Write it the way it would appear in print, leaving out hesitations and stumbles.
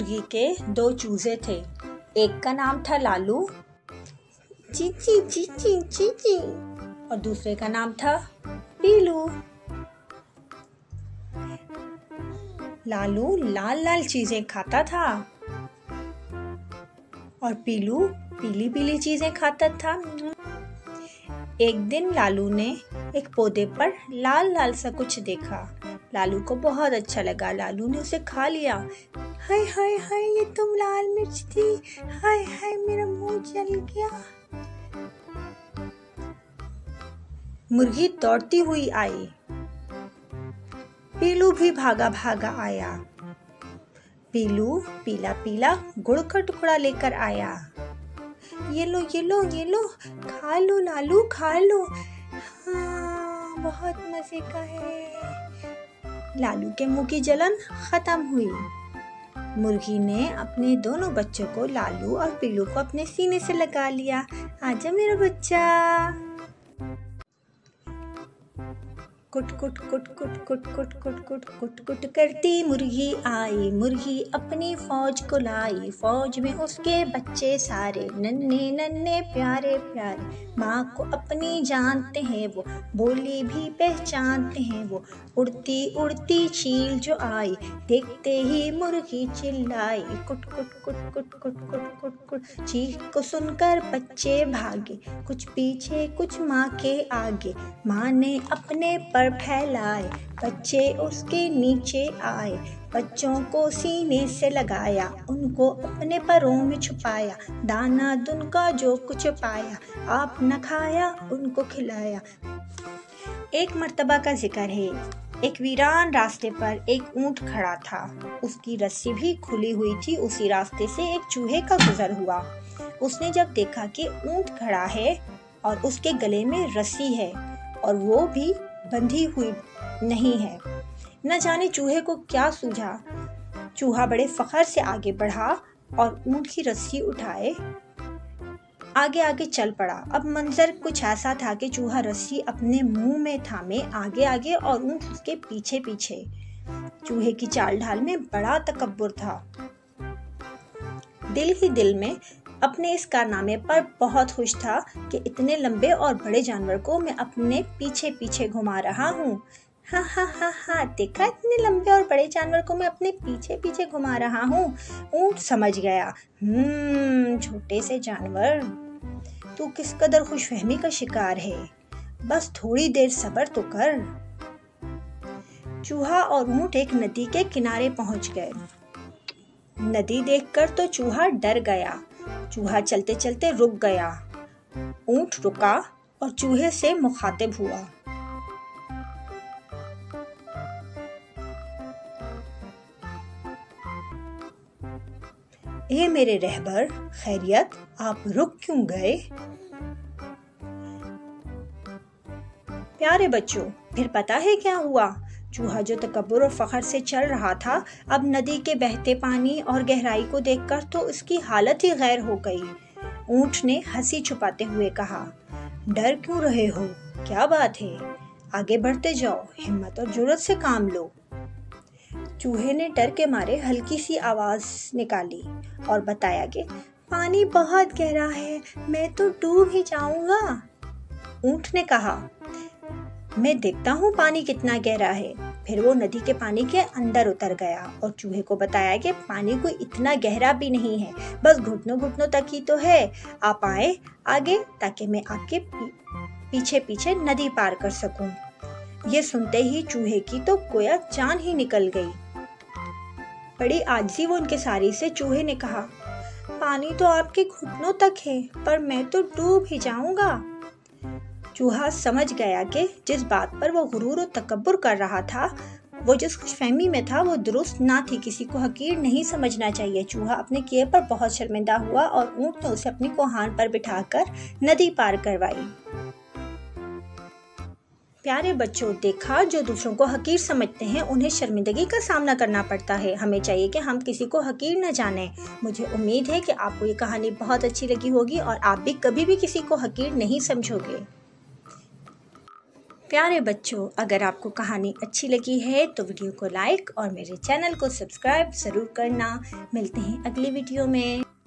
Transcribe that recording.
मुर्गी के दो चूजे थे। एक का नाम था लालू चीची चीची चीची और दूसरे का नाम था पीलू। लालू लाल लाल चीजें खाता था और पीलू पीली पीली चीजें खाता था। एक दिन लालू ने एक पौधे पर लाल लाल सा कुछ देखा। लालू को बहुत अच्छा लगा। लालू ने उसे खा लिया। हाय हाय हाय, ये तुम लाल मिर्च थी। हाय हाय, मेरा मुंह जल गया। मुर्गी दौड़ती हुई आई। पीलू भी भागा भागा आया। पीलू पीला पीला गुड़ का टुकड़ा लेकर आया। ये लो ये लो ये लो, खा लो लालू खा लो। हाँ, बहुत मजे का है। लालू के मुंह की जलन खत्म हुई। मुर्गी ने अपने दोनों बच्चों को, लालू और पीलू को, अपने सीने से लगा लिया। आजा मेरा बच्चा। कुट कुट कुट कुट कुट कुट कुट कुट कुट कुट करती मुर्गी आई। मुर्गी अपनी फौज को लाई। फौज में उसके बच्चे सारे नन्हे नन्हे प्यारे प्यारे। माँ को अपनी जानते हैं वो, बोली भी पहचानते हैं वो। उड़ती उड़ती चील जो आई, देखते ही मुर्गी चिल्लाई। कुट कुट कुट कुट कुट कुट कुट कुट। चील को सुनकर बच्चे भागे, कुछ पीछे कुछ माँ के आगे। माँ ने अपने फैलाए, बच्चे उसके नीचे आए। बच्चों को सीने से लगाया, उनको अपने परों में छुपाया। दाना दुन का जो कुछ पाया, आप न खाया उनको खिलाया। एक मर्तबा का जिक्र है, एक वीरान रास्ते पर एक ऊंट खड़ा था। उसकी रस्सी भी खुली हुई थी। उसी रास्ते से एक चूहे का गुजर हुआ। उसने जब देखा कि ऊंट खड़ा है और उसके गले में रस्सी है और वो भी बंधी हुई नहीं है, न जाने चूहे को क्या सूझा। चूहा बड़े फखर से आगे बढ़ा और ऊंट की रस्सी उठाए आगे आगे चल पड़ा। अब मंजर कुछ ऐसा था कि चूहा रस्सी अपने मुंह में थामे आगे आगे और ऊंट उसके पीछे पीछे। चूहे की चाल ढाल में बड़ा तकब्बुर था। दिल ही दिल में अपने इस कारनामे पर बहुत खुश था कि इतने लंबे और बड़े जानवर को मैं अपने पीछे पीछे घुमा रहा हूँ। हाँ हाँ हाँ हाँ, देखा, इतने लंबे और बड़े जानवर को मैं अपने पीछे पीछे घुमा रहा हूँ। ऊंट समझ गया, छोटे से जानवर, तू किस कदर खुशफहमी का शिकार है। बस थोड़ी देर सब्र तो कर। चूहा और ऊंट एक नदी के किनारे पहुँच गए। नदी देखकर तो चूहा डर गया। चूहा चलते चलते रुक गया। ऊंट रुका और चूहे से मुखातिब हुआ। ए मेरे रहबर, खैरियत, आप रुक क्यों गए? प्यारे बच्चों, फिर पता है क्या हुआ? चूहा जो तकब्बुर और फखर से चल रहा था, अब नदी के बहते पानी और गहराई को देखकर तो उसकी हालत ही गैर हो गई। ऊंट ने हंसी छुपाते हुए कहा, डर क्यों रहे हो, क्या बात है, आगे बढ़ते जाओ, हिम्मत और जुर्रत से काम लो। चूहे ने डर के मारे हल्की सी आवाज़ निकाली और बताया कि पानी बहुत गहरा है, मैं तो डूब ही जाऊँगा। ऊंट ने कहा, मैं देखता हूँ पानी कितना गहरा है। फिर वो नदी के पानी के अंदर उतर गया और चूहे को बताया कि पानी कोई इतना गहरा भी नहीं है, बस घुटनों घुटनों तक ही तो है। आप आए आगे ताकि मैं आपके पीछे पीछे नदी पार कर सकूं। ये सुनते ही चूहे की तो गोया जान ही निकल गई। बड़ी आजी वो उनके सारी से चूहे ने कहा, पानी तो आपके घुटनों तक है पर मैं तो डूब ही जाऊंगा। चूहा समझ गया कि जिस बात पर वो गुरूर और तकब्बुर कर रहा था, वो जिस खुशफहमी में था, वो दुरुस्त ना थी। किसी को हकीर नहीं समझना चाहिए। चूहा अपने किए पर बहुत शर्मिंदा हुआ और ऊंट ने उसे अपनी कोहान पर बिठाकर नदी पार करवाई। प्यारे बच्चों, देखा, जो दूसरों को हकीर समझते हैं उन्हें शर्मिंदगी का सामना करना पड़ता है। हमें चाहिए कि हम किसी को हकीर न जानें। मुझे उम्मीद है कि आपको ये कहानी बहुत अच्छी लगी होगी और आप भी कभी भी किसी को हकीर नहीं समझोगे। प्यारे बच्चों, अगर आपको कहानी अच्छी लगी है तो वीडियो को लाइक और मेरे चैनल को सब्सक्राइब ज़रूर करना। मिलते हैं अगली वीडियो में।